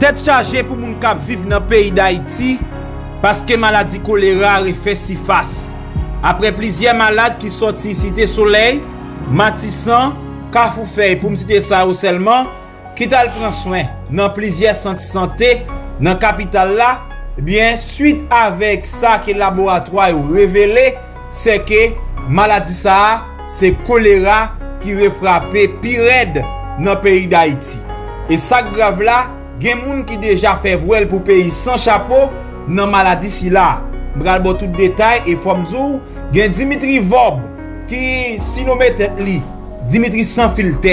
Tête chargée pour moun kap vive dans le pays d'Haïti parce que maladie choléra refait si face. Après plusieurs malades qui sorti Cité Soleil, Matissan, Kafoufei, pour me citer ça ou seulement, qui t'al prend soin dans plusieurs centres santé dans la capitale là, bien suite avec ça que le laboratoire révélé, c'est que maladie ça, c'est choléra qui refrappé pire dans le pays d'Haïti. Et ça grave là, il y a des gens qui déjà fait voile pour pays sans chapeau dans la maladie si là. Je vais vous tout détail et forme vous dire, Dimitri Vob qui, si nous mettons Dimitri sans filtre,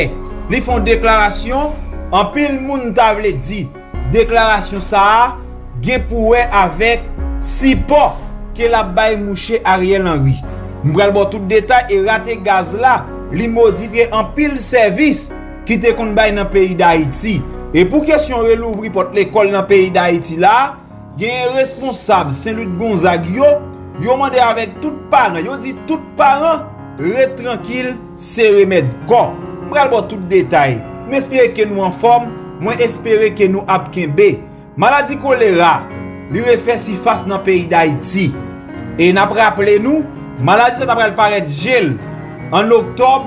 ils font déclaration, en pile moun table dit, déclaration ça, gen poué avec si pas que la baille mouché Ariel Henry. Je vais vous tout détail et raté gaz là, li modifié en pile service qui te kon bay dans le pays d'Haïti. Et pour question relouvri porte l'école dans le pays d'Haïti là, gen responsable Saint-Luc Gonzague yo mandé avec tout parent, yo dit tout parent re tranquille, c'est remède go. M'ral bon tout détail. M'espérer que nous en forme, moi espérer que nous ap kenbe. Maladie choléra, li refait si face dans le pays d'Haïti. Et n'a rappelé nous, maladie ça t'a paraître gel en octobre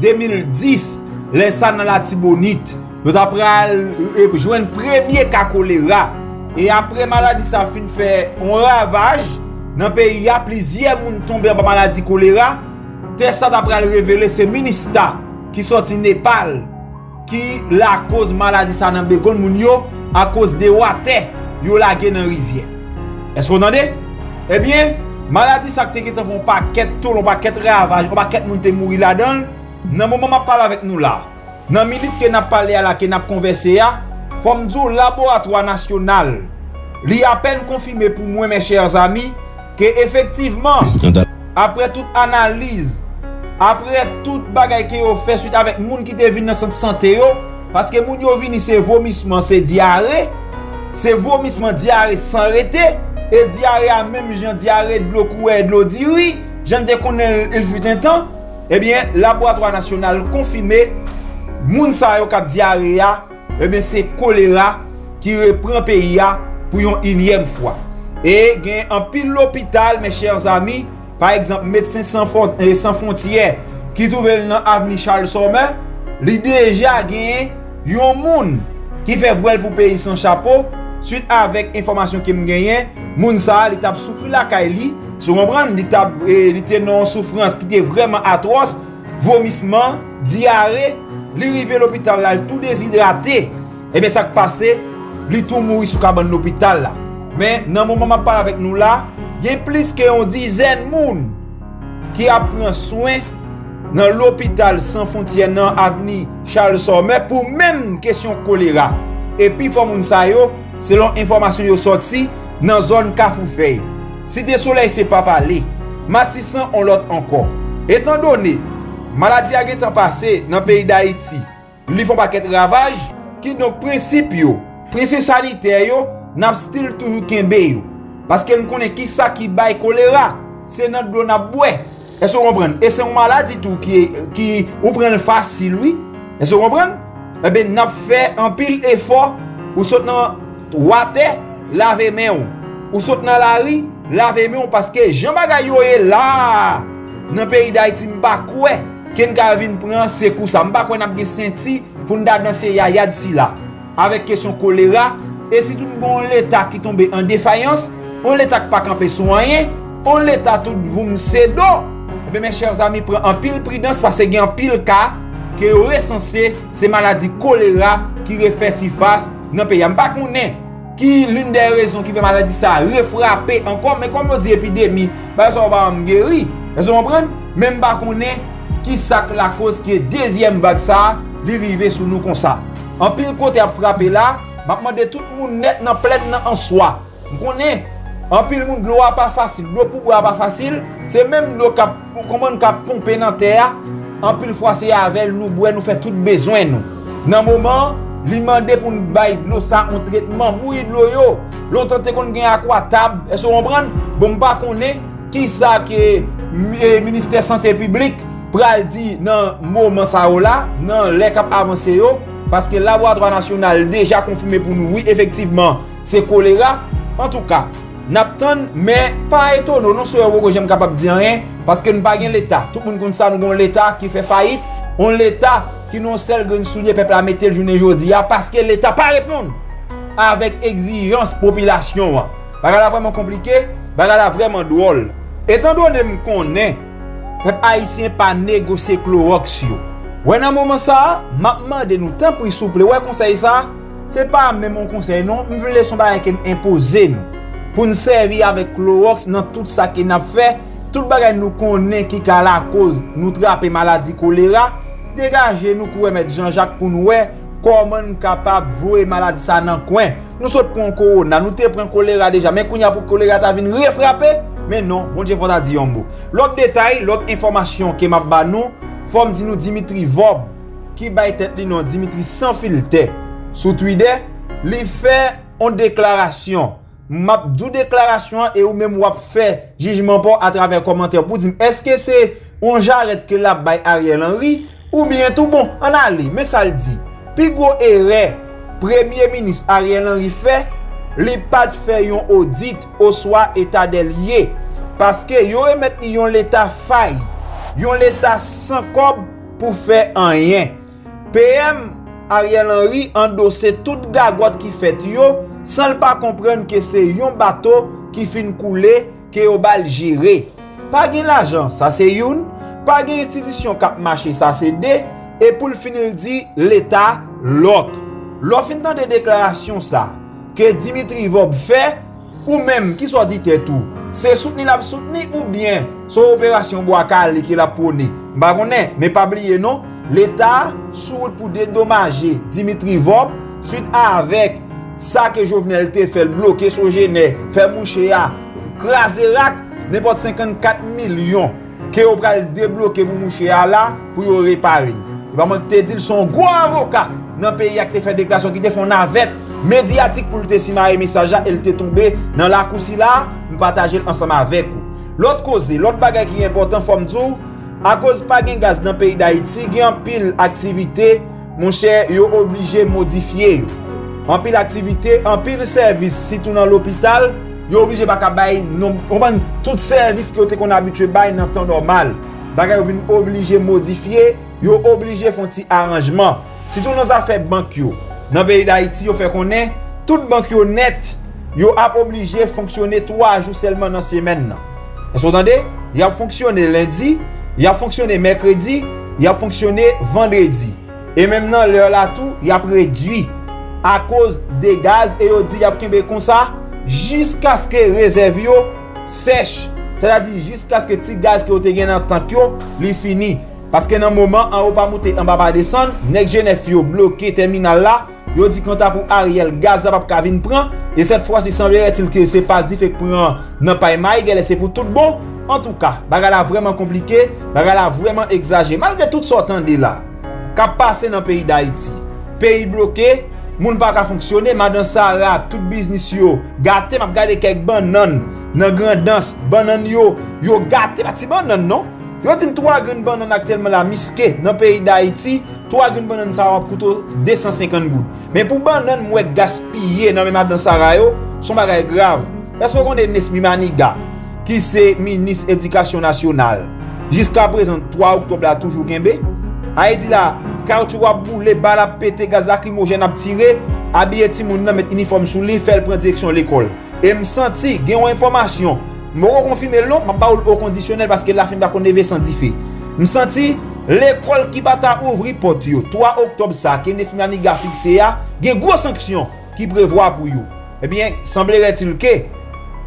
2010, laissant dans la Tibonite. Nous avons joué un premier cas choléra. Et après maladie ça fin fait un ravage dans le pays, plusieurs moun tombé en maladie choléra. Test ça d'après le révéler c'est ministère qui sorti Népal qui la cause maladie ça dans Bégon moun yo à cause des water yo lagué dans rivière. Est-ce qu'on entendez? Eh bien, maladie ça qui te font paquet tout, on paquet ravage, on paquet moun te mouri là-dedans. Dans moment m'a parle avec nous là. Dans minute que n'a parlé là que n'a conversé là, comme dit le laboratoire national, il a à peine confirmé pour moi, mes chers amis, que effectivement, après toute analyse, après toute bagaille qui ont fait suite avec les gens qui sont venus dans cette santé, parce que les gens qui sont venus, c'est vomissement, c'est diarrhée, c'est vomissement, diarrhée sans arrêter, et diarrhée à même, j'ai diarrhée de l'eau couée, de l'eau d'iri, j'en déconne, il fut un temps, eh bien, le laboratoire national confirmé, les gens qui ont diarrhée, eh bien, c'est choléra qui reprend le pays pour une énième fois. Et il y a un pile l'hôpital, mes chers amis, par exemple, Médecins sans frontières qui trouve dans l'avenue Charles Sommer, il y a déjà des gens qui fait voile pour pays sans chapeau, suite avec information qui me gagne, moun sa li tap souffri la kaili, sou kompran, li tap li te non souffrance qui était vraiment atroce, vomissement, diarrhée. Li rive l'hôpital là, tout déshydraté. Et bien ça qui passé, li tout mouri sous cabane l'hôpital là. Mais dans mon moment parle avec nous là, il y a plus qu'une dizaine moun qui a pris soin dans l'hôpital sans frontières dans avenue Charles Sommer pour même question choléra. Et puis faut moun sa yo, selon information yo sorti dans zone Kafoufei. Cité Soleil c'est pas parlé. Matissan on l'autre encore. Étant donné maladie a été passée dans le pays d'Haïti. Ils font paquet de ravages qui donc principe sanitaire n'a style toujours kembe yo parce que nous connaissons qui ça qui baille choléra, c'est notre blon a boire. Est-ce qu'on comprend? Et c'est une maladie tout qui ou prend facile oui. Est-ce qu'on comprend? Eh bien n'a fait un pile effort ou saute dans water, laver main ou saute dans la rue, laver main parce que Jean bagay yo est là dans le pays d'Haïti m'pa koué. Ken ka vin pran se kou sa m'pa konn ap gen senti pou nda danse yaya d'ici là avec question choléra et si tout bon l'état qui tombe en défaillance on l'état pas camper soigné on l'état tout vous cédo. Mais mes chers amis prend en pile prudence parce que gen en pile cas que recensé c'est maladie choléra qui refait si face dans pays m'pa connait qui l'une des raisons qui fait maladie ça refrapper encore mais comme on dit épidémie bah ça va me guérir vous comprenez même pas connait qui sac la cause qui est deuxième vague ça, l'arrivée sous nous comme ça. En pile côté a frappé là, m'a demandé tout le monde net dans pleine en soi. Vous connaissez en pile monde l'eau pas facile, l'eau pour boire pas facile, c'est même l'eau cap comment cap pomper dans terre. En pile fois c'est avec nous boire nous fait tout besoin nous. Dans moment, li mandé pour nous bailler l'eau ça en traitement bouillir l'eau yo. L'eau tenter qu'on gagne aqua table, est-ce qu'on comprend? Bon pas connaît qui ça que ministère santé publique pral dit nan moment ça là, nan les cap avancé yo, Parce que le laboratoire national déjà confirmé pour nous, oui, effectivement, c'est choléra. En tout cas, n'attend, mais pas étonnant, non seulement que j'aime capable de dire rien, parce que nous n'avons pas l'État. Tout le monde connaît ça, nous avons l'État qui fait faillite, on l'État qui non seulement nous souligne, peuple à mettre le jour et aujourd'hui, parce que l'État ne pas répondre avec exigence population. Bagala vraiment compliqué, bagala vraiment drôle. Étant donné que nous est, peuple haïtien pas négocier Clorox. Ouais, dans moment ça, maintenant de nous temps pour souple. Ouais, conseil ça, c'est pas même mon conseil non, nous voulons son bagage imposer nous pour nous servir avec Clorox dans tout ça qui n'a fait, tout bagage nous connaît qui a la cause, nous traper maladie choléra, dégager nous couer mettre Jean-Jacques pour nous ouais, comment nous capable voir maladie ça dans coin. Nous sommes pour corona, nous te prend choléra déjà, mais kounya pour choléra ta vinn refrapper, mais non, bon Dieu faut ta dire un mot. L'autre détail, l'autre information que m'a ba nous Fom di nou Dimitri Vob, qui baye tête li non Dimitri sans filtre. Sous Twitter, li fait une déclaration. M'a dou déclaration et ou même wap fait jugement pour à travers commentaire pour dire est-ce que c'est on jarret que la baye Ariel Henry ou bien tout bon en aller. Mais ça le dit. Pi gwo erreur Premier ministre Ariel Henry fait, li pas fait yon audit au soi état des lieux parce que yo remet yon l'état faille. Yon l'État sans cob pour faire un rien. PM Ariel Henry endossé toute gagote qui fait yo sans le pas comprendre que c'est yon bateau qui fin couler que yo bal gérer. Pas gen l'argent, ça c'est yon, pas gen institution cap marché, ça c'est deux et pour le finir dit l'État l'autre. L'autre fin de déclaration ça que Dimitri Vob fait ou même qui soit dit tout. C'est soutenir la soutenir ou bien son opération Boakal qui la prôné. Mais pas oublier non, l'État soude pour dédommager Dimitri Vob suite à avec ça que Jovenel te fait bloquer son géné, faire moucher à craser rack, n'importe 54 millions que on va débloquer pour moucher à là pour réparer. Vraiment te dit son gros avocat dans pays qui fait déclaration qui te font navette médiatique pour te simarer message là, elle te tombé dans la coussi là, nous partager ensemble avec vous. L'autre cause, l'autre bagage qui est important fòm djou, à cause pas gen gaz dans pays d'Haïti, gen en pile activité, mon cher, yo obligé modifier yo. En pile activité, en pile service, si tout dans l'hôpital, yo obligé pas bay non, tout service que qu'on habitué bay dans temps normal. Bagage yo vinn obligé modifier, yo obligé font ti arrangement. Si tout dans affaire banque yo, dans pays d'Haïti, yo fait connait, toute banque yo net, yo a obligé fonctionner 3 jours seulement dans semaine nan. Vous entendez? Il a fonctionné lundi, il a fonctionné mercredi, il a fonctionné vendredi. Et maintenant, l'heure là tout, il a réduit à cause des gaz et il dit il a pris comme ça jusqu'à ce que réserve sèche. C'est-à-dire jusqu'à ce que petit gaz que vous avez dans tank yo, li fini parce que dans moment en haut pas monter en bas pas descendre, nèg Genève yo bloqué terminal là, yo dit quand pour Ariel gaz va pas venir prendre. Et cette fois, il semblerait-il que c'est pas dit fait pour non pas maigre, c'est pour tout bon. En tout cas, bagala vraiment compliqué, bagala vraiment exagéré. Malgré tout sorte de là, qu'a passé dans le pays d'Haïti, pays bloqué, moun pas ka fonctionner, madame Sarah, tout business yo, gâté, m'a gardé quelques bananes, nan grand danse, banane yo, yo gâté, pas ti banane non. Yo dit 3 grandes bananes actuellement la misqué dans le pays d'Haïti, 3 grandes bananes ça va coûter 250 gouttes. Mais pour banane moi gaspiller dans madame Sarah yo, son bagage grave. Parce qu'on est Nesmi Maniga qui c'est ministre éducation nationale. Jusqu'à présent 3 octobre là toujours genbe. Haïti là caoutchouc boule bal a pété gaz lacrymogène a tiré, habillé ti moun nan met uniforme sous li faire prendre direction l'école. Et me senti gen information je reconfirme l'on, je parle au conditionnel parce que la fin qu'on est scientifique. Je sens l'école qui va ouvrir porte 3 octobre ça qui n'est pas ni fixé a, des grosses sanctions qui prévoit pour vous. Eh bien, semblerait-il que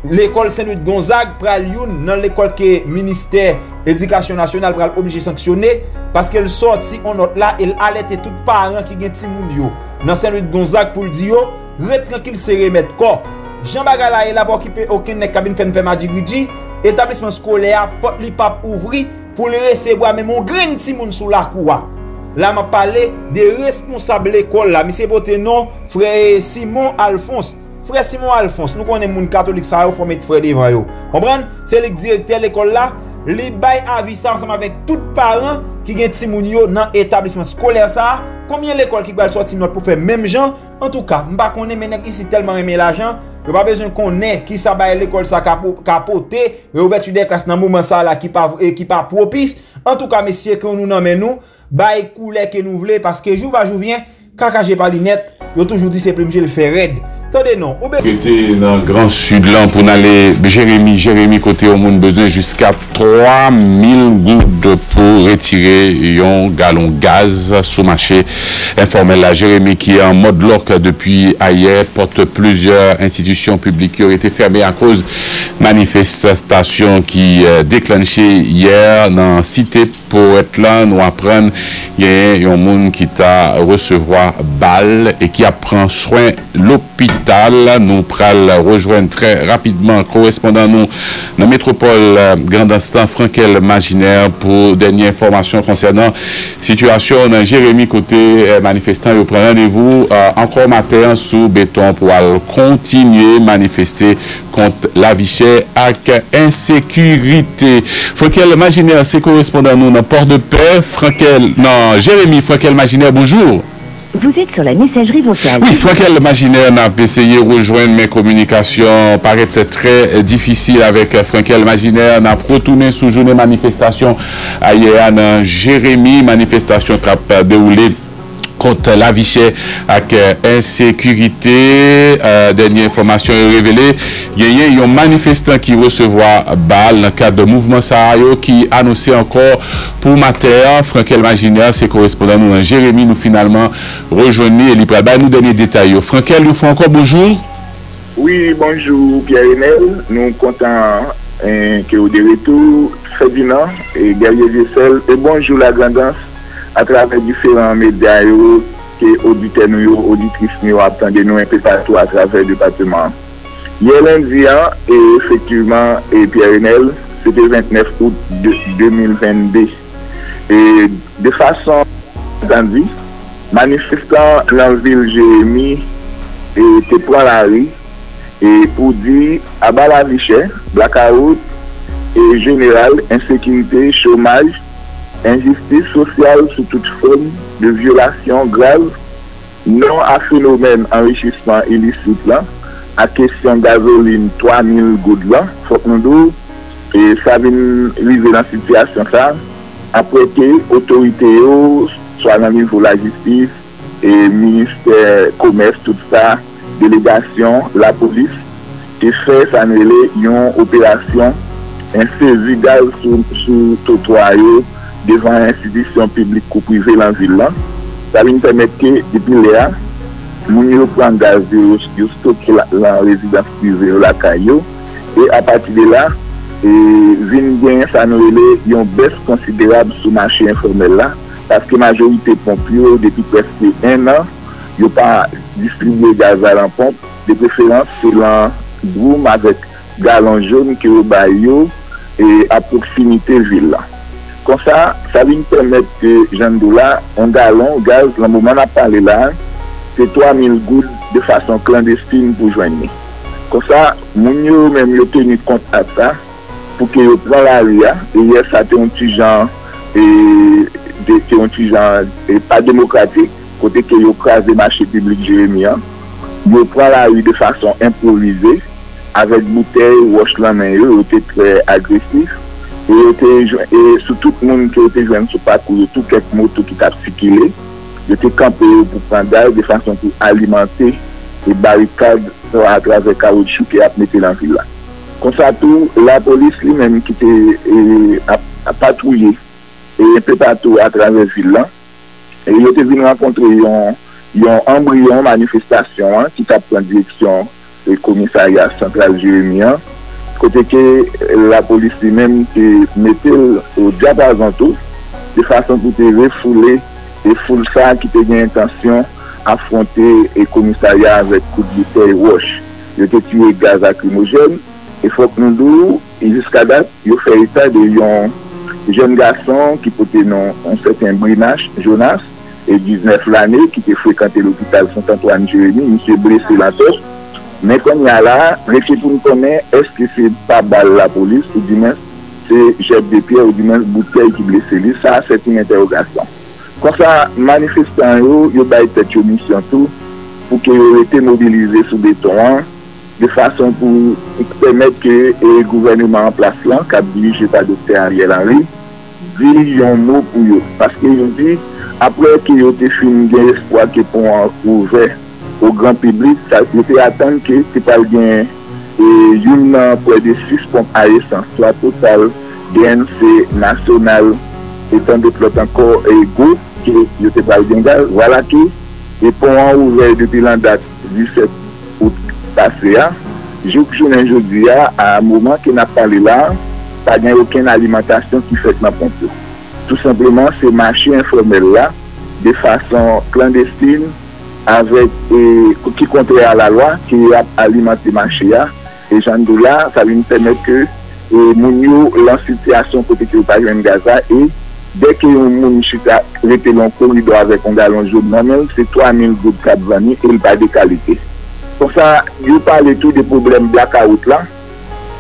l'école Saint-Louis de Gonzague pral youn dans l'école que ministère éducation nationale pral obligé sanctionner parce qu'elle sorti on note là elle alerte tout parent qui gen ti moun yo dans Saint-Louis de Gonzague pour dire rete tranquille se remettre corps. Jean Bagala est là pour occuper aucune cabine fait Madjigudi. Établissement scolaire, porte li pap ouvri pour le recevoir même un grand petit monde sous la cour. Là, m'a parlé des responsables de l'école là. Monsieur Botenon, frère Simon Alphonse. Frère Simon Alphonse, nous connaissons les catholiques qui sont formés de frère devant yo. Comprenez? C'est le directeur de l'école là. li bay avis ça ensemble avec tout parent qui gen ti moun yo dans établissement scolaire ça. Combien l'école qui va sortir note pour faire même gens? En tout cas, m'pa connaît men ki si tellement aimer l'argent, yo pas besoin connaît qui ça bay l'école ça capoter, ouverture des classes dans moment ça là qui pas propice. En tout cas, messieurs que nous nomme nous, bay couleur que nous voulons parce que jour va jour vient kaka j'ai pas linette, yo toujours dit c'est prime je le faire raide. Attendez non, j'étais dans le grand sud là pour aller Jérémy côté au monde besoin jusqu'à 3000 gouttes pour retirer un gallon gaz sous marché informel là. Jérémy qui est en mode lock depuis hier porte plusieurs institutions publiques qui ont été fermées à cause manifestation qui déclenchée hier dans cité pour être là nous apprendre il y a un monde qui t'a recevoir balle et qui apprend soin l'hôpital. Nous pral rejoindre très rapidement correspondant nous dans métropole Grand Instant Frankel Imaginaire pour dernière information concernant situation dans Jérémy côté manifestant. Vous prenez rendez-vous encore matin sous béton pour continuer manifester contre la vie chère avec insécurité. Frankel Imaginaire c'est correspondant nous dans Port-de-Paix. Jérémy Frankel Imaginaire bonjour. Vous êtes sur la messagerie vocale. Oui, Frankel Imaginaire n'a pas essayé de rejoindre mes communications. Paraît très difficile avec Frankel Imaginaire. N'a retourné sous journée manifestation à Yéan Jérémy. Manifestation a déroulé contre la vie chère avec insécurité. Dernière information révélée. Il y a un manifestant qui recevra balle dans le cadre de mouvement Sahayo qui annonçait encore. Pour Mater, Frankel Imaginaire, c'est correspondant nous, Jérémy, nous finalement rejoignons et libre. Nous donner des détails. Frankel, nous font encore bonjour. Oui, bonjour Pierre-Renel. Nous comptons que vous de retour, Ferdinand et Gabriel Vessel. Et bonjour la grandance à travers différents médias que auditeurs nous, auditrices nous attendent nous un peu partout à travers le département. Hier lundi, effectivement, et Pierre-Renel, c'était le 29 août 2022. Et de façon entendue, manifestant la ville Jérémy était prend la rue et pour dire à bas la vie chère, blackout et général, insécurité, chômage, injustice sociale sous toute forme de violation grave, non à phénomène enrichissement illicite là, à question gasoline 3000 gouttes là, faut qu'on dise, et ça vient vivre dans cette situation là. Après que l'autorité, soit dans le niveau de la justice, et ministère commerce, tout ça, délégation, la police, qui fait s'annuler une opération, un saisie gaz sous trottoir devant l'institution publique ou privée dans la ville. Ça va nous permettre que, depuis là, nous prenons gaz de stocker la résidence privée de la CAIO, et à partir de là, et Vinguen, ça nous relève, il y a une baisse considérable sur le marché informel là, parce que la majorité pompiers, depuis presque un an, ils n'ont pas distribué gaz à la pompe, de préférence c'est un groom avec galon jaune qui est au baillot et à proximité de la ville. Comme ça, ça vient permettre que Jean-Doula, un galon, gaz, le moment où on a parlé là, c'est 3000 gouttes de façon clandestine pour joindre. Comme ça, nous avons même tenu compte à ça. Pour que vous preniez la rue, et hier, ça a été un petit genre, pas démocratique, côté que vous crasez le marché public Jérémy, vous prenez la rue de façon improvisée, avec bouteilles, roches, la main, vous êtes très agressif, et sur tout le monde qui a été joué sur le parcours, tout quelques motos qui ont circulé, vous êtes campé pour prendre la rue de façon pour alimenter les barricades à travers caoutchouc qui a mis dans la ville. Comme ça, tout, la police lui-même qui était à patrouiller et un peu partout à travers la ville, et il était venu rencontrer un embryon manifestation qui t'a pris en direction du commissariat central Jérémy, côté que la police lui-même qui mettait au diapason tout, de façon pour te refouler et fouler ça qui était intention affronter le commissariat avec coup de bouteille roche. Il était tué gaz lacrymogène. Il faut que nous disions, jusqu'à date, il fait état d'un jeune garçon qui portait un certain Brinach, Jonas, et 19 l'année, qui était fréquenté l'hôpital Saint-Antoine-Jérémy, monsieur blessé la tête. Mais comme il y a là, réfléchissez pour nous connaître, est-ce que c'est pas balle la police, ou du moins, c'est jet de pierre ou du même bouteille qui blessé lui, ça c'est une interrogation. Comme ça, manifestant yo bail tête yo mission tout pour que yo été mobilisé sous béton de façon pour permettre que le gouvernement en place là qui a dirigé par docteur Ariel Henry dise un mot pour eux, parce que je dis après que yo été fini gain espoir que pour ouvert au grand public, ça était attendre que c'est pas gain et une près de 6 pompes à essence, soit total, DNC, national, et tant d'autres encore, et go, qui était pas le gaz, voilà qui, et pour en ouvert depuis la date du 7 août passé, aujourd'hui, à un moment qui n'a pas là, pas de aucune alimentation qui fait ma pompe. Tout simplement, ces marchés informels là, de façon clandestine, avec, qui comptait à la loi, qui a alimenté marché là, et j'en dis là, ça veut nous permettre que nous la situation côté que pas jeune Gaza, et dès que nous chita rete dans corridor avec un galon jaune normal, c'est 3000 groupes cap vanille et pas de qualité. Pour ça, nous parlons tout des problèmes blackout là,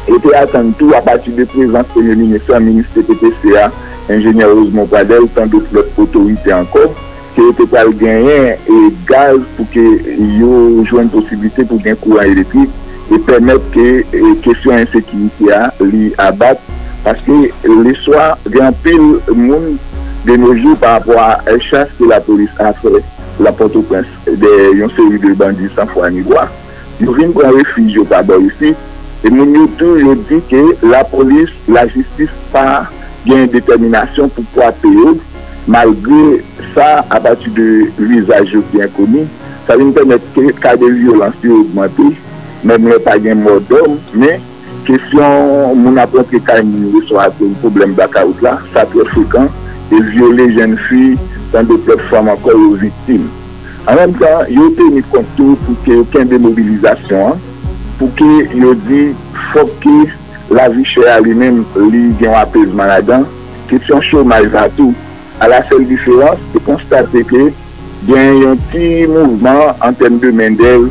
et puis attendre tout à partir de présence premier ministre, ministre PPCA, ingénieur Rosemont Pradel, tant d'autres autorités encore, qui était pas gagner et gaz pour que yo joigne possibilité pour gagner courant électrique. Et permettre que les questions d'insécurité les abattent. Parce que les soirs, il y a un pile monde de nos jours par rapport à la chasse que la police a fait, la Port-au-Prince, une série de bandits sans foi ni loi. Ils viennent prendre refuge par ici. Et nous, tous, ils disent que la police, la justice, pas bien détermination pour pouvoir payer. Malgré ça, à partir de visage bien connu, ça nous permet que le cas de violence soit augmenté. Même le pas de mort d'homme, mais question, mon apprenti qui a eu un problème blackout là, ça très fréquent, et violer jeunes filles, tant d'autres femmes encore aux victimes. En même temps, il y a tenu compte pour qu'il n'y ait aucune démobilisation, pour qu'il y ait faut que la vie chère lui-même, il y ait un apaisement là-dedans, question chômage à tout. À la seule différence, de constater qu'il y a un petit mouvement en termes de main-d'œuvre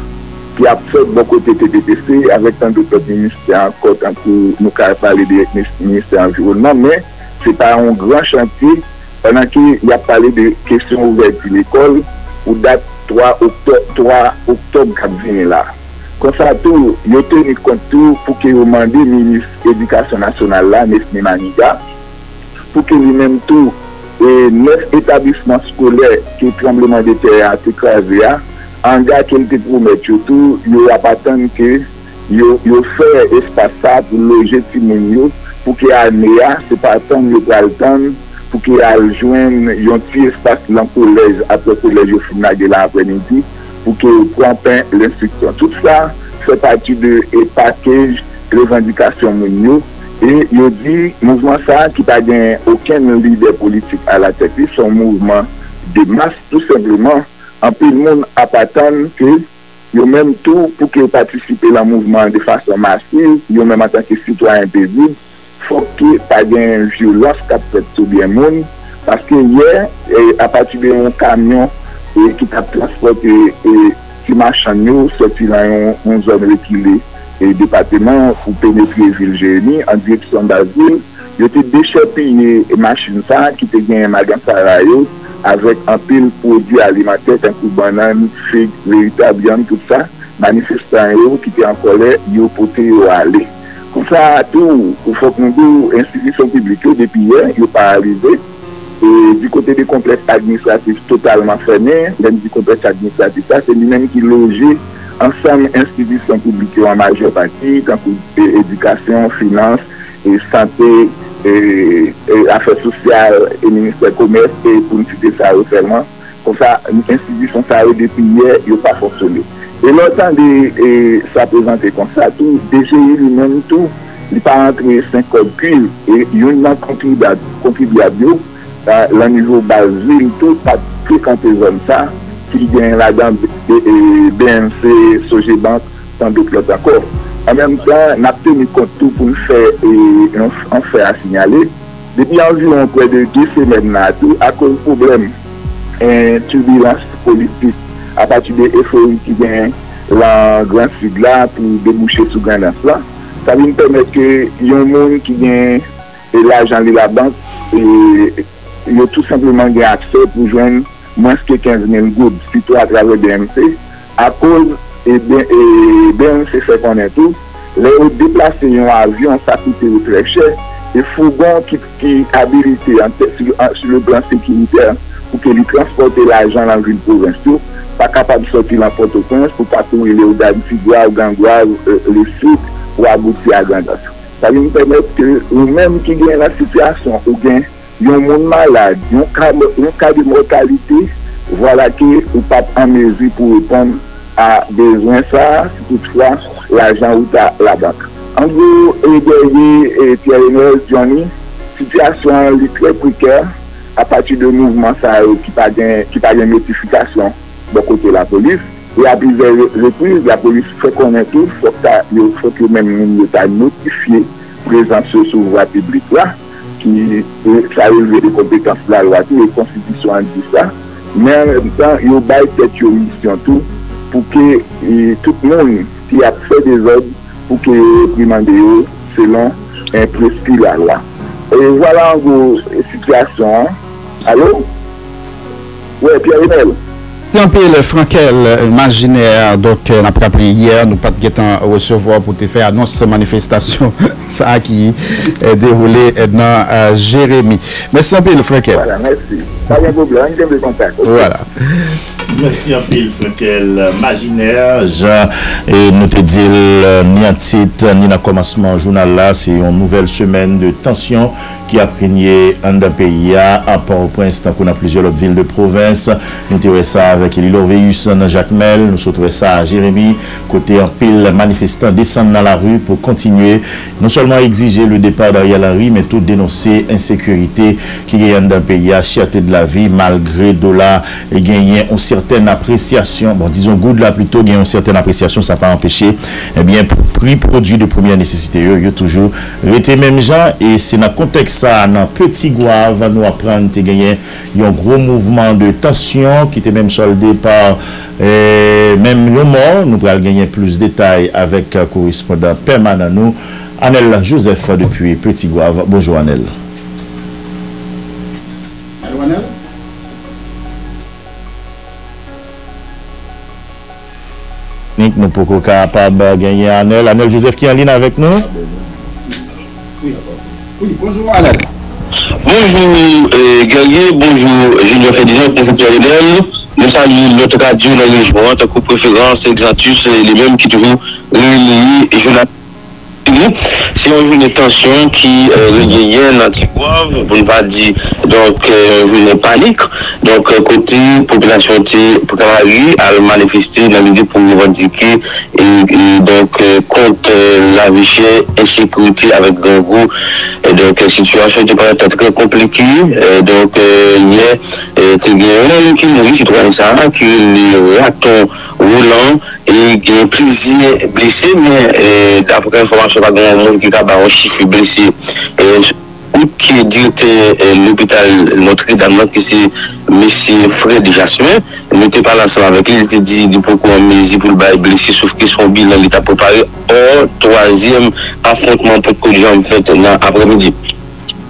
qui a fait beaucoup de TTPC avec tant d'autres ministères encore, tant que nous avons parlé des ministères de l'environnement, mais ce n'est pas un grand chantier pendant qu'il y a parlé de questions ouvertes de l'école, ou date 3 octobre qui vient là. Comme ça, tout, il y a tenu compte tout pour qu'il demande au ministre de l'Éducation nationale, là, Nesmi Maniga, pour qu'il lui-même tout, et 9 établissements scolaires qui tremblement de terre à écrasé. En gars qui te promet surtout, il n'y a pas tant que il fait espace ça pour loger tout le monde, pour qu'il y ait c'est pas tant que il y a le temps, pour qu'il y ait un petit espace dans le collège, après le collège au final de l'après-midi, pour qu'il prenne pain l'instruction. Tout ça fait partie de package revendication mondiaux. Et il dit, mouvement ça qui n'a gagné aucun leader politique à la tête, c'est un mouvement de masse tout simplement. En plus, le monde attend que yo même tout pour qu'ils participent au mouvement de façon massive, yo même en tant que citoyen paisible, faut qu'il pas une violence qui a fait tout bien le monde. Parce que hier, à partir d'un camion qui a transporté ces marchands, sorti dans une zone reculée et département pour pénétrer ville Génie en direction d'Azil, ils ont déchiré les machines qui étaient gagnées à Magan-Sarayo avec un pile produit alimentaire, un coup de banane, figues, véritable viande, tout ça, manifestant qui était en colère, ils ont porté aller. Comme ça, tout, il faut que nous, institutions publiques, depuis hier, ils n'ont pas arrivé. Et du côté des complexes administratifs totalement fermés, même du complexe administratif, ça, c'est lui-même qui logeait ensemble institutions publiques en majeure partie, tant que éducation, finance, et santé, et affaires sociales et ministère du commerce et pour nous citer ça seulement. Comme ça, l'institution ça depuis hier, il n'a pas fonctionné. Et l'autant de ça présenter comme ça, tout, DGI lui-même tout, il n'est pas entré 50 culs et il y a un contribuable à le niveau basile, tout, pas fréquenter zones ça, qui vient là-dedans BNC, Sogebank, tant d'autres encore. En même temps, on a tenu compte tout pour nous faire et en faire signaler. Depuis environ près de 2 semaines, à cause du problème de turbulence politique, à partir des efforts qui viennent la Grande Sud là pour déboucher sur Grande Anse là, ça va nous permettre que les gens qui viennent et l'argent de la banque, et il y a tout simplement des accès pour joindre moins que 15 000 gouttes, plutôt à travers BMC, à cause et BMC fait qu'on est tous, les déplacer un avion, ça coûte très cher, et fourgon qui habilité sur le plan sécuritaire pour que lui transporter l'argent dans une province, pas capable de sortir dans Port-au-Prince pour pas tourner les Oudadifigua, Gangoua, les Souk, ou aboutir à Gandas. Ça veut nous permettre que nous-mêmes qui gagnons la situation, ou gagnons un monde malade, un cas de mortalité, voilà que nous ne sommes pas en mesure pour répondre à besoin ça, toutefois l'argent ou la banque. En gros, et derrière et Pierre-Renel, Johnny, situation très précaire à partir de mouvements qui n'ont pas de notification de côté de la police. Et à plusieurs reprises, la police fait connaître tout, il faut que même nous soit notifié présence sur voie publique là, qui ça relève des compétences de la loi, les constitutions dit ça. Mais en même temps, il y a cette mission tout pour que tout le monde qui a fait des ordres pour que les selon un prescrit la loi. Et voilà en gros situation. Allô? Oui, Pierre-Renel. C'est un peu le Frankel Imaginaire, donc on a appris hier, nous pas de recevoir pour te faire annonce manifestation, ça qui est déroulée dans Jérémy. Merci un peu le Frankel. Voilà, merci. Pas de problème, je vais contact. Voilà. Merci à Phil Frankel Imaginaire. Et nous te disons, ni en titre, ni dans le commencement du journal là, c'est une nouvelle semaine de tension qui a prégné en d'un pays à Port-au-Prince, tant qu'on a plusieurs autres villes de province. Nous avons ça avec Elilovéus dans Jacmel, nous avons ça à Jérémy, côté en pile manifestants descendent dans la rue pour continuer, non seulement exiger le départ d'Ariel Henry, mais tout dénoncer insécurité qui gagne dans le pays, cherté de la vie, malgré dollar et gagner on certaine appréciation, bon disons goût de la plutôt gagne une certaine appréciation, ça n'a pas empêché eh bien prix produit de première nécessité il y a toujours été même gens et c'est dans le contexte ça, dans Petit Gouave nous apprendre te gagner un gros mouvement de tension qui était même soldé par même le mort, nous pourrons gagner plus de détails avec correspondant permanent nous, Anel Joseph depuis Petit Gouave, bonjour Anel. Allô Anel? Nous pouvons capable gagner Anel. Anel Joseph qui est en ligne avec nous. Oui, bonjour Anel. Bonjour Guerrier, bonjour Julien Fédéral, bonjour Pierre-Renel. Nous saluons notre radio dans le région, tant que préférence, Exantus, les mêmes qui toujours relient et Jonathan. C'est un jour de tension qui regagne l'Antigouave, pour ne pas dire donc un jour de panique. Donc côté population pour la rue à manifester dans l'idée pour revendiquer et donc contre la vie chère insécurité avec Gango. Et donc la situation était pas très compliquée. Donc hier il y a un qui mourit, c'est pour ça que les ratons roulants et il y a plusieurs blessés, mais d'après l'information, il y a un monde qui a un chiffre blessé. Qui est directeur de l'hôpital Notre-Dame, qui c'est M. Frédéric Jasmin. Je n'étais pas là avec lui, il était dit pourquoi il pour le blessé, sauf que son bilan est préparé au troisième affrontement pour que j'ai fait dans l'après-midi.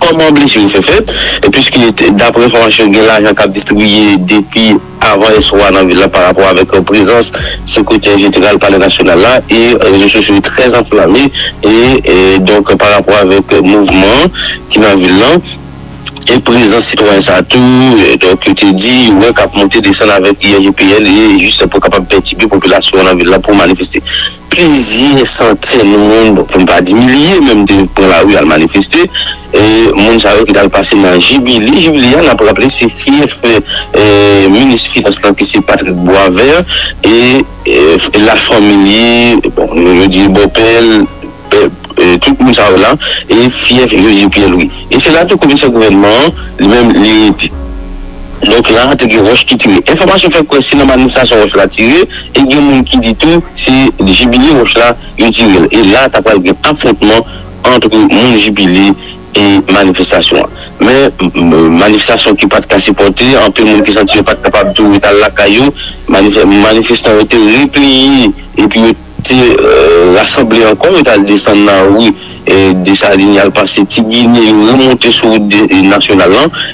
Comment blessé vous fait fait, et puisqu'il était d'après l'information, il y a l'argent qui a distribué depuis avant et soir dans la ville par rapport avec la présence secrétaire général par le national là et je suis très enflammé et donc par rapport avec le mouvement qui dans la ville là et présent citoyen ça tout donc je te dis ouais qu'a monté descendre avec IRGPL et juste pour capable perturber population dans la ville là pour manifester plusieurs centaines de monde pour ne pas dire milliers même de pour la rue à manifester et mon savait qu'il a passé dans Jubilé. Jubilé, on a pour l'appeler c'est fief ministre finance qui c'est Patrick Boisvert et la famille bon je dis Bopel tout le monde savait là et fief Josy Pierre-Louis et c'est là tout comme ce gouvernement lui-même l'héritier. Donc là, il y a des roches qui tirent. L'information fait que c'est dans l'administration roche la tirée, et il y a des gens qui disent tout, c'est le Jubilé roche là, il tire. Et là, tu as un affrontement entre mon Jubilé et manifestation. Mais manifestation qui n'est pas supportée, un peu de monde qui ne sont pas capables de tout, la caillou, manifestant ont été repliés, et puis était rassemblé encore, il allait descendre dans la rue et de sa ligne, il passait Tiguiné, remonté sur le national,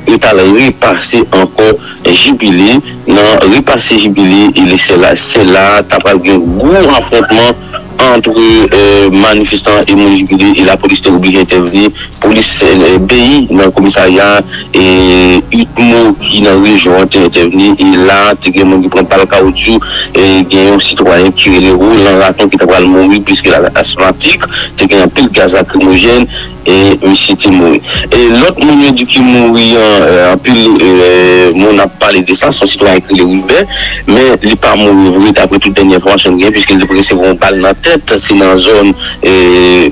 il allait repasser encore Jubilé, non, repasser Jubilé, il c'est là, t'as pas eu un gros affrontement entre manifestants et mon Jubilé, et la police était obligée d'intervenir, police BI dans le commissariat, et Utmo qui dans la région a intervenu, et là, il y a des gens qui prennent pas le caoutchouc, et il y a un citoyen qui est le rôle, un raton qui est mourir puisque l'asthmatique, il y a un pile de gaz lacrymogène, et monsieur était mort. Et l'autre milieu qui mourit, en pile, on a parlé de ça, son citoyen qui est le Roubaix, mais il n'est pas mort, d'après toute dernière information, puisqu'il a recevoir une balle dans la tête, c'est dans la zone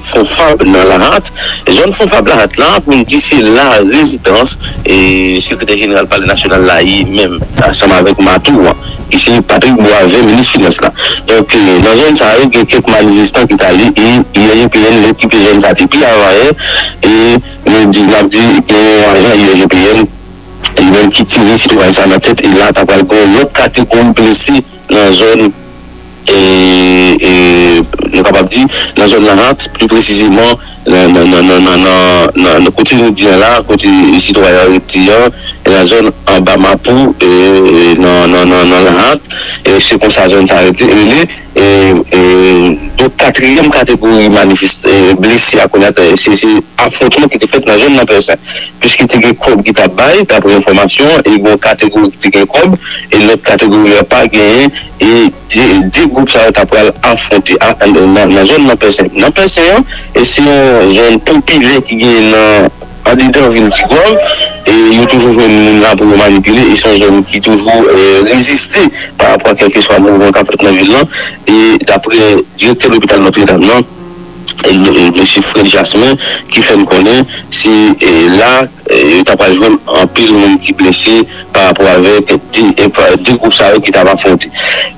Fonfab, dans la rate, zone Fonfab, la rate là, pour nous dire c'est la résidence, et secrétaire général par le national là, même, ensemble avec Matou, ici Patrick Boisvert, ministre de Finance là. Donc, dans la zone, ça a eu quelques manifestants qui sont allés, et il y a eu l'équipe de jeunes à depuis avant, et le 19 dit qu'il y a eu lui-même qui tire les citoyens à la tête, et là, t'as pas le l'autre catégorie blessée dans la zone, et nous capable de dire, dans la zone de la rente, plus précisément, dans côté de là, côté citoyen reptilien, et la zone en bas Mapou, et dans la rente, et c'est comme ça, zone s'arrête, et donc, quatrième catégorie manifeste blessée à connaître, c'est affrontement qui était fait dans la zone de la personne. Puisqu'il y a un cob qui t'a baillé, d'après l'information, et une catégorie qui est un cob, et l'autre catégorie n'a pas gagné, et des groupes ça va être affrontés dans la zone de la personne. Dans la personne, et c'est une zone populaire qui gagne en dedans ville du Gouave, et ils ont toujours joué là pour manipuler, ils sont jeunes qui toujours résisté par rapport à quel que soit le mouvement qu'a fait dans la ville. Et d'après le directeur de l'hôpital Notre-Dame, M. Frédéric Jasmin, qui fait me connaître, c'est là, il t'a pas joué en pile monde qui blessé par rapport avec des groupes qui t'avaient affronté.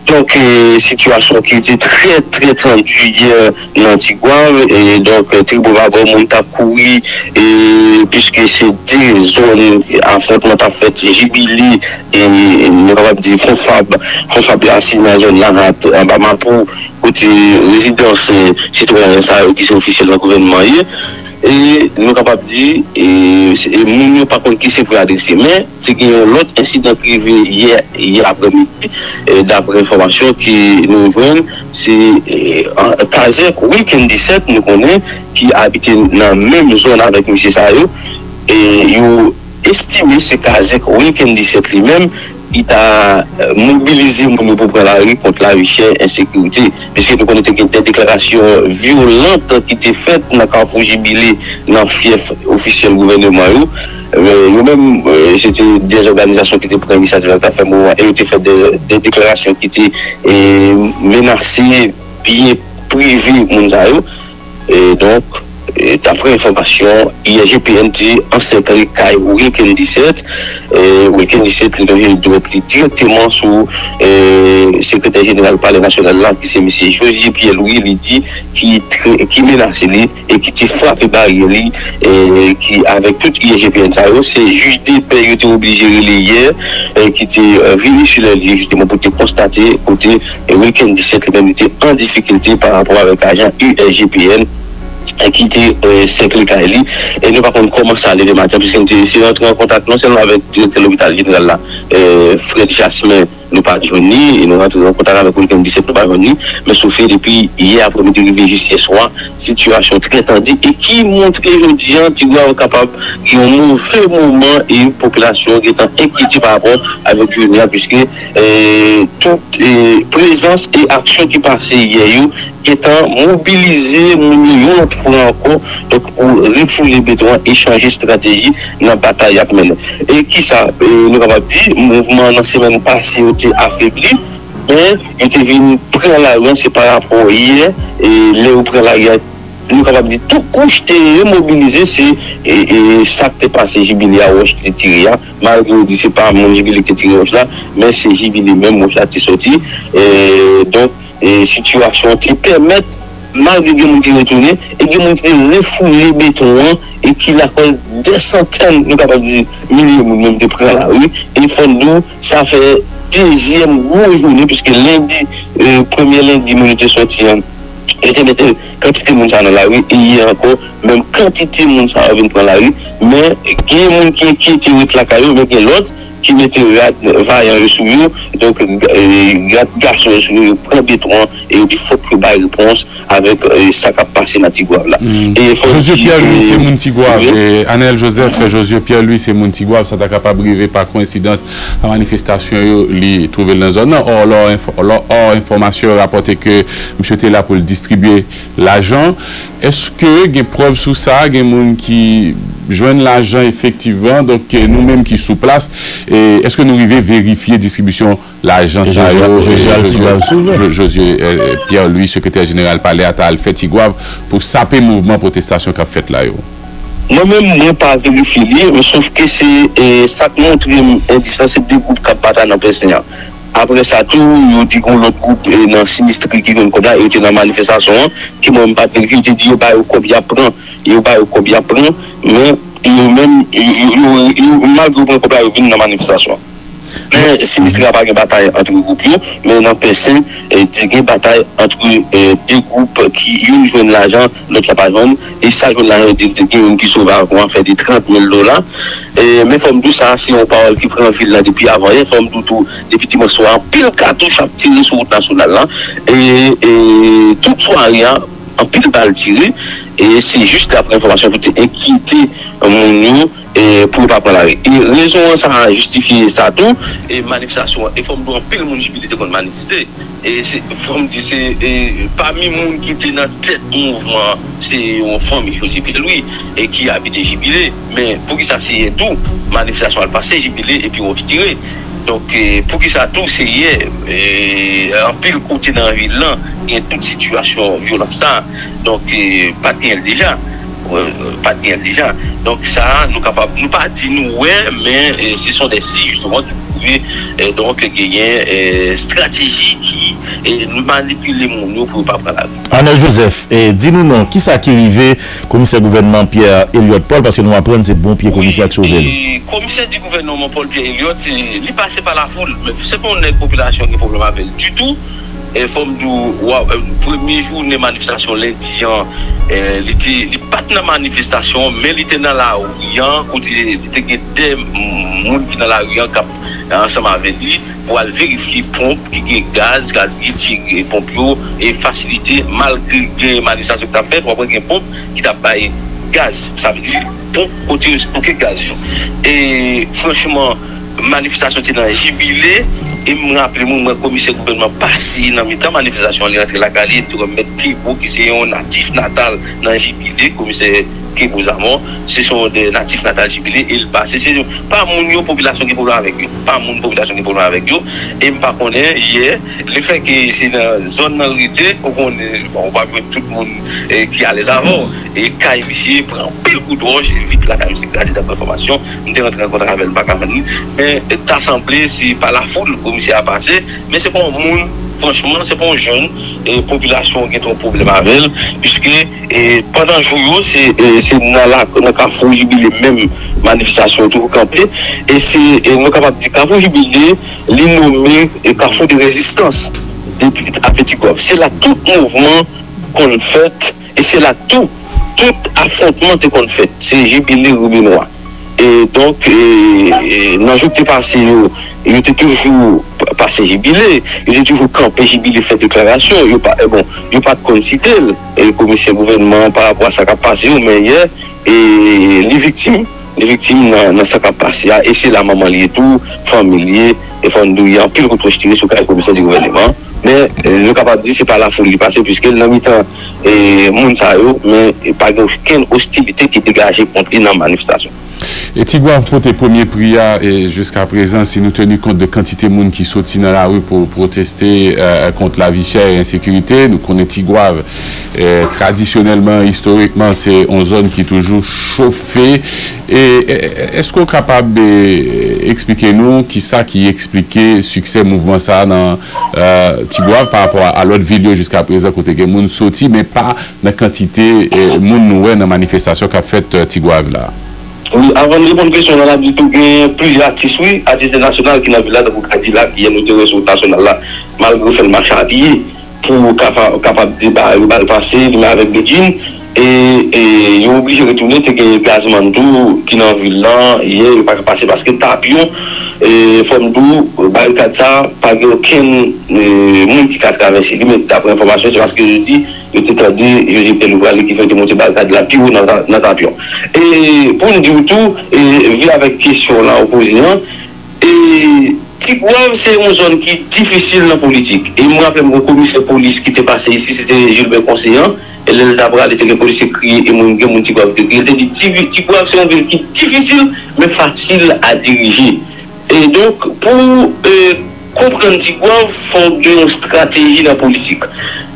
Donc, situation qui était très, très tendue hier dans Tigouave, et donc, Tribouvagon, Montakoui, et puisque c'est des zones affrontement à fait, Jibili, et nous avons dit, Fonfab, assis dans la zone Larat, en Bamapou, côté résidence citoyenne qui sont officiels dans le gouvernement. Et nous sommes capables de dire, et nous par contre qui c'est pour adresser. Mais c'est qu'il y a l'autre incident privé hier après-midi, d'après l'information qui nous vient, c'est Kazek, week-end 17, nous connaissons, qui habitait dans la même zone avec M. Sayo. Et ils estimé c'est Kazek, week-end 17 lui-même, il a mobilisé pour prendre la rue contre la richesse et l'insécurité. Puisque nous connaissons des déclarations violentes qui étaient faites dans le Carrefour Jubilé, dans le fief officiel du gouvernement. Nous-mêmes, c'était des organisations qui étaient prises l'initiative à faire mouvement et nous avons fait des déclarations qui étaient menacées, bien privées. Et donc, d'après l'information, IAGPN dit en secret CAI week-end 17, il doit être directement sous le secrétaire général par le national là, qui c'est M. Josy Pierre-Louis, il dit qui menace lui et qui te frappe barrière lui, qui avec tout IAGPN, c'est juge des pays qui était obligé hier, qui était venu sur le lieu justement pour te constater côté week-end 17, même était en difficulté par rapport avec l'agent IAGPN. Qui était Saint-Clécaïli et nous par contre commençons à aller le matin puisque nous entré en contact non seulement avec l'hôpital général là, Fred Jasmin nous pas joigné et nous rentrons en contact avec quelqu'un 17 nous pas joigné mais sauf depuis hier après-midi arrivé jusqu'hier soir situation très tendue et qui montre aujourd'hui Antigua capable qui ont mauvais mouvement et une population qui est inquiétée par rapport avec Junior puisque toute présence et action qui passait hier qui est mobilisé millions de fois encore donc pour refouler les bédouins et changer stratégie dans la bataille à mener. Et qui ça nous avons dit mouvement dans la semaine passée était affaibli mais il était venu prendre la rue c'est par rapport hier et les ou prendre la rue nous capables de tout couche et mobiliser c'est ça qui est passé Jubilé à Roche qui est tiré malgré que c'est pas mon Jubilé qui est tiré là mais c'est Jubilé même Roche qui est sorti et donc et situation qui permettent malgré que nous qui retourner et que nous qui refouler les bétons et qui la cause des centaines nous capables de milliers de prendre la rue et font nous ça fait deuxième grosse journée, puisque lundi, premier lundi, nous étions sortis. Quantité de monde dans la rue, il y a encore même quantité de monde dans la rue, mais il y a des gens qui étaient avec la caillou, mais il y a l'autre qui mettait vaillant sur eux, donc garçon sur eux, prend béton et il faut que la réponse avec ça qui a passé dans Tigouave là. Josy Pierre-Louis, c'est mon Tigouave. Anel Joseph, Josy Pierre-Louis, c'est mon Tigouave. Ça t'a capable de briver par coïncidence la manifestation, il trouvé dans la zone. Or, information rapportée que monsieur était là pour le distribuer l'argent. Est-ce que il y a des preuves sur ça? Il y a des gens qui joignent l'argent effectivement, donc nous-mêmes qui sous place. Est-ce que nous arrivons à vérifier la distribution de l'argent? Josy Pierre-Louis, secrétaire général Palais à Alfait Tigouave, pour saper le mouvement de protestation qu'a fait là. Moi-même, je n'ai pas vérifié, sauf que c'est ça qui montre la distance des groupes qui battent dans le PSNA. Après ça, tout l'autre groupe dans le sinistre qui était dans la manifestation, qui m'a dit combien prend, mais il y a une manifestation. Mais si il n'y a pas de bataille entre les groupes, mais dans PC, il y a une bataille entre deux groupes qui jouent de l'argent, l'autre n'a pas de l'argent, et ça joue de l'argent, qui sauve à faire des $30 000. Mais comme tout ça, si on parle qui prend ville là depuis avant, comme tout, depuis dimanche soir, pile cartouche à tirer sur route nationale, et toute soirée, en pile balle tirée, et c'est juste après l'information pour inquiéter mon et pour ne pas prendre la rue. Et raison, ça a justifié ça tout, et manifestation, et forme de pile municipalité qu'on manifester. Et c'est parmi les gens qui étaient dans tête mouvement, c'est une famille, Josy Pierre-Louis, et qui habitait Jubilé. Mais pour qui ça c'est tout, manifestation a passé, Jubilé, et puis on retiré. Donc pour qui ça tout, c'est hier, en pile côté dans la ville là, il y a toute situation violente ça. Donc pas de rien déjà. Donc ça, nous capables, nous pas dit nous ouais, mais ce sont des signes justement de prouver donc qu'il y a une stratégie qui nous manipule nous pour ne pas prendre la vie. Anel Joseph, dis-nous non, qui ça qui est arrivé, commissaire gouvernement Pierre Elliott Paul, parce que nous apprenons c'est bon pied commissaire qui sauve. Commissaire du gouvernement Paul Pierre Elliott, il est passé par la foule, mais c'est pas une population qui a problème avec du tout. Et forme du premier jour de manifestation lundi, il n'était pas dans la manifestation, mais il était dans la rue, il était des gens dans la rue ensemble avec lui pour aller vérifier les pompes, qui gaz, qui pompes et faciliter, malgré les manifestations que tu as faites, pour avoir des pompes qui t'a payé gaz, ça veut dire pompe côté gaz. Et franchement, manifestation était dans le jubilé. Et je me rappelle que le commissaire gouvernement passé dans la manifestation, il est rentré la Cali pour remettre Kibo, qui est un natif natal dans le Jubilé, commissaire Kibo Zamon, ce sont des natifs natals Jubilé, et il passe. C'est pas mon population qui est problème avec eux, pas mon population qui est problème avec eux. Et par contre, hier, le fait que c'est une zone de réalité, on va voir tout le monde qui a les avant, et quand il prend un pile coup de roche, vite la Cali, c'est grâce à l'information, on est rentré en contact avec le Bakamani, mais t'assemblé, c'est pas la foule. Commissaire a passé, mais c'est pas un monde, franchement, c'est pas un jeune, et population qui a un problème avec elle, puisque pendant le jour, c'est dans Carrefour Jubilé, même manifestation tout campé, et c'est nous capables de dire Carrefour Jubilé, l'innommé et Carrefour de résistance depuis à Petit Gouave. C'est là tout mouvement qu'on fait, et c'est là tout affrontement qu'on fait, c'est Jubilé Rubinois. Et donc, dans le jour qui est passé, il était toujours passé Jubilé, il était toujours campé Jubilé, fait déclaration, il n'y a pas de concité, le commissaire gouvernement par rapport à ce qui a passé, mais hier, et les victimes dans ce qui a passé, et c'est la maman liée tout, familier, et fondouille, en pile contre tiré sur le commissaire du gouvernement. Mais je suis capable de dire que ce n'est pas la folie passée, puisque dans le temps, mais il n'y a pas aucune hostilité qui est dégagée contre les manifestations. Et Tigouave, pour tes premiers prières, et jusqu'à présent, si nous tenons compte de quantité de monde qui sortit dans la rue pour protester contre la vie chère et l'insécurité, nous connaissons Tigouave. Traditionnellement, historiquement, c'est une zone qui est toujours chauffée. Est-ce qu'on est capable d'expliquer nous qui ça qui expliquait le succès du mouvement ça dans Tigouave par rapport à l'autre vidéo jusqu'à présent, côté que monde sorti, mais pas la quantité de monde dans la manifestation qu'a fait Tigouave là? Oui, avant de répondre à la question, on a dit que plusieurs artistes, oui, artistes nationaux qui n'ont pas de Cadillac, qui ont noté le réseau national là, malgré le marché à pied, pour capable de passer avec des jeans, et ils sont obligés de retourner, c'est que quasiment tout qui est en ville là, ils ne peuvent pas passer parce que Tapion, et Fondou, Balkatsa, pas aucun monde qui a traversé, mais d'après l'information, c'est parce que je dis. Je t'ai traduit, Josy Pierre-Louis qui fait de monter de la pio dans Tapion. Et pour nous dire tout, vu avec question là opposée, et Tigouave, c'est une zone qui est difficile dans la politique. Et moi, après mon commissaire de police qui était passé ici, c'était Gilbert Conseillant, et les Zabra, les policiers criés, et mon Tigouave, il était dit Tigouave, c'est une ville qui est difficile, mais facile à diriger. Et donc, pour comprendre Tigouave, il faut une stratégie dans la politique.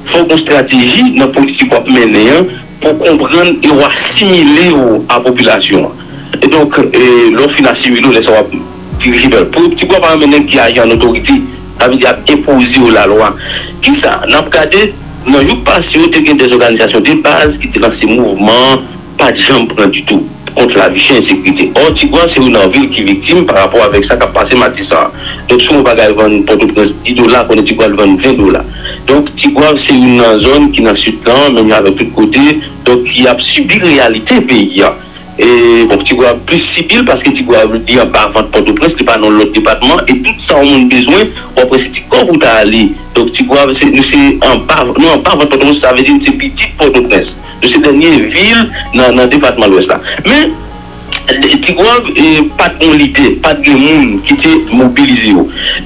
Il faut une stratégie dans la politique pour comprendre et assimiler à la population. Et donc, l'offre assimilée, c'est ça. Pour petit groupe qui agit en autorité, ça veut dire imposer la loi. Qui ça? Nous avons regardé, dans le jour passé, il y a des organisations de base qui étaient dans ces mouvements, pas de gens prennent du tout contre la vie chère insécurité. Or, Tigouan, c'est une ville qui est victime par rapport avec ça qui a passé Matissa. Donc, si on va vendre Port-au-Prince $10, on est Tigouan vendre $20. Donc, Tigouan, c'est une zone qui est dans le sud, même avec tout côté, donc qui a subi la réalité pays. Et bon, Tigouan, plus civil parce que Tigouan veut dire pas vendre Port-au-Prince, c'est pas dans l'autre département, et tout ça, on a besoin, après, c'est Tigouan où tu as allé. Donc, Tigouan, c'est en bas, non, en bas, Port-au-Prince, ça veut dire c'est petit Port-au-Prince. De ces dernières villes dans le département de l'Ouest. Mais Tigouave n'a pas de l'idée, pas de monde qui était mobilisé.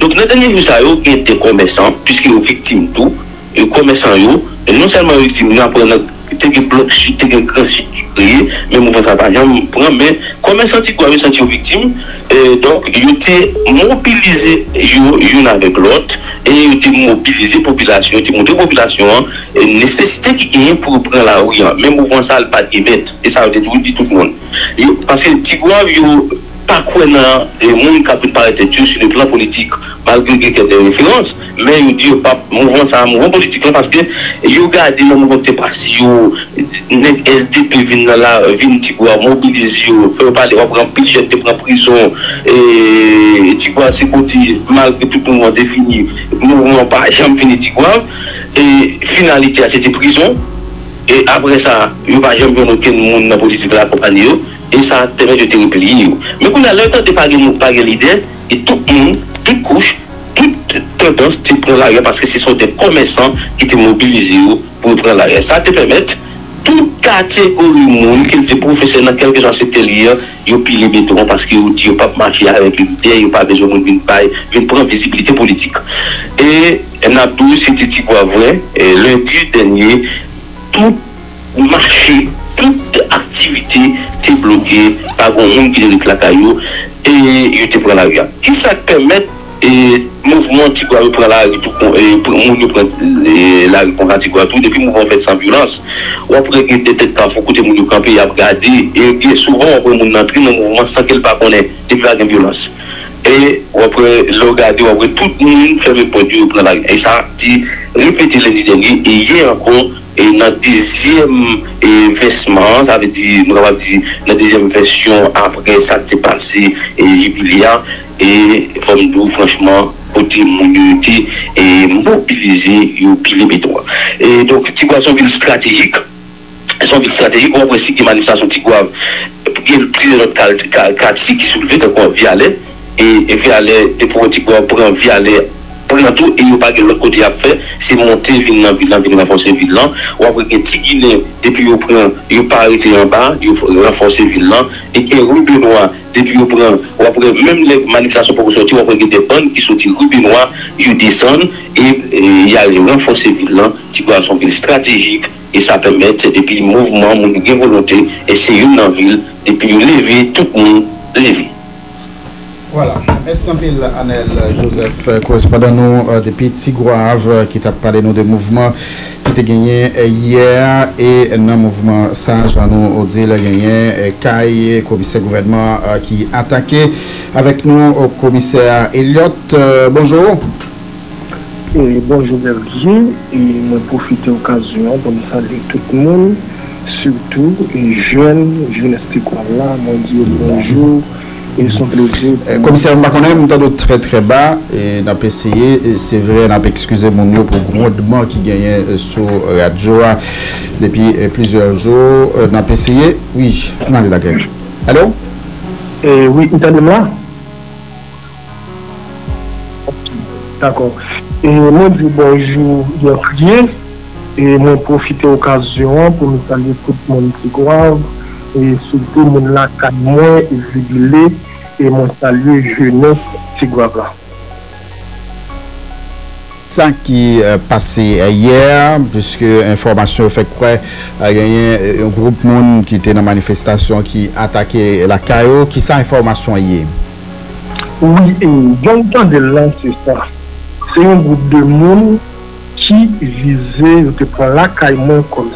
Donc, dans les derniers jours, il y a des commerçants, puisqu'ils sont victimes de tout, les commerçants, non seulement victimes, ils ont des blocs, des grands sites qui créent, mais mouvement s'attaquant, mais les commerçants Tigouave sont victimes, donc ils étaient mobilisés l'un avec l'autre. Et ils ont mobilisé la population, ils ont monté la population, et nécessité qui gagne pour prendre la rue. Même mouvement ça, pas de bête. Et ça, on dit tout le monde. Parce que Tigouave, ils n'ont pas quoi dans le monde qui a pu paraître sur le plan politique, malgré quelques références, mais ils disent pas mouvement ça, mouvement politique, parce que ils ont gardé le mouvement qui est passé, les SDP viennent là, viennent Tigouave, mobilisés, ils ne parlent pas, ils prennent pile, ils prennent prison, et Tigouave, c'est côté, malgré tout le mouvement défini. Mouvement pas jamais fini Tigouave et finalité c'était prison et après ça il n'y a pas jamais aucun monde dans politique de la compagnie et ça permet de te replier mais qu'on a le temps de parler l'idée et tout le monde, toute couche, toute tendance tu prends l'arrière parce que ce sont des commerçants qui te mobilisés pour prendre l'arrière ça te permet toute catégorie monde qui était professionnel dans quelque chose c'était lié yo pile béton parce que yo dit pas marcher avec l'idée yo pas besoin d'une paille une prendre visibilité politique et n'a tout c'était Tigouave vrai et lundi dernier tout marché toute activité était bloquée par un monde qui est clacaillou et yo te prend la rue qui ça permet et mouvement Tigouave prend la rue tout pour monde prend la rue contre Tigouave tout depuis mouvement fait sans violence ou après que des têtes quand faut côté monde camper y a regarder et souvent on monde entrer dans mouvement sans qu'elle pas connaît depuis la violence et après le regarder après tout le monde fait le produit prend la rue et ça dit répéter lundi dernier et hier encore et dans deuxième versement ça veut dire nous avons dit la deuxième version après ça s'est passé et jubilia et Fondou, franchement, côté mobilité et mobiliser le pilier béton. Et donc, Tigouave, c'est une ville stratégique. C'est une ville stratégique, on apprécie que les manifestations Tigouave, il y a plusieurs autres quartiers qui sont soulevés, donc on vient aller. Et Vialet, les pour Tigouave, prend Vialet, prend tout, et il n'y a pas de l'autre côté à faire, c'est monter, venir renforcer ville là. Ou après, il y a Tiguiné, depuis il prend, il n'y pas arrêté en bas, il renforcer ville là. Et il y a Rubinois. Depuis on prend, ou après même les manifestations pour sortir, on prend des bandes qui sortent rue Benoît, ils descendent et il y a les renforcés villains qui doivent être une stratégique et ça permet depuis le mouvement, de volonté et c'est une ville depuis lever tout le monde lever. Voilà, merci en pile Anel Joseph, correspondant nous depuis Tigouave qui t'a parlé nous de mouvement qui a gagné hier et dans le mouvement ça, Jean-Nous Odile a gagné Kaye, commissaire gouvernement qui a attaqué avec nous au commissaire Elliot. Bonjour. Bonjour Belgique et je profite de l'occasion pour nous saluer tout le monde. surtout les jeunes, là, mon Dieu, bonjour. Ils sont plaisir. Commissaire Maconé, nous sommes très bas et nous avons essayé, c'est vrai, nous avons excusé mon nom pour grondement qui gagnait sur la radio depuis plusieurs jours. Nous avons essayé, oui, on a la guerre. Allô? Oui, vous avez moi? D'accord. Et moi, je dis bonjour, Gabriel. Et moi, profiter de l'occasion pour nous saluer tout le monde qui grave. Et surtout, mon lac à moi, jubilé. Et mon salut jeunesse Tigouabla. Ça qui est passé hier, puisque l'information fait quoi, il y a un groupe de monde qui était dans la manifestation qui attaquait la CAO. Qui ça information hier? Oui, j'entends de là, c'est ça. C'est un groupe de monde qui visait de prendre la CAO comme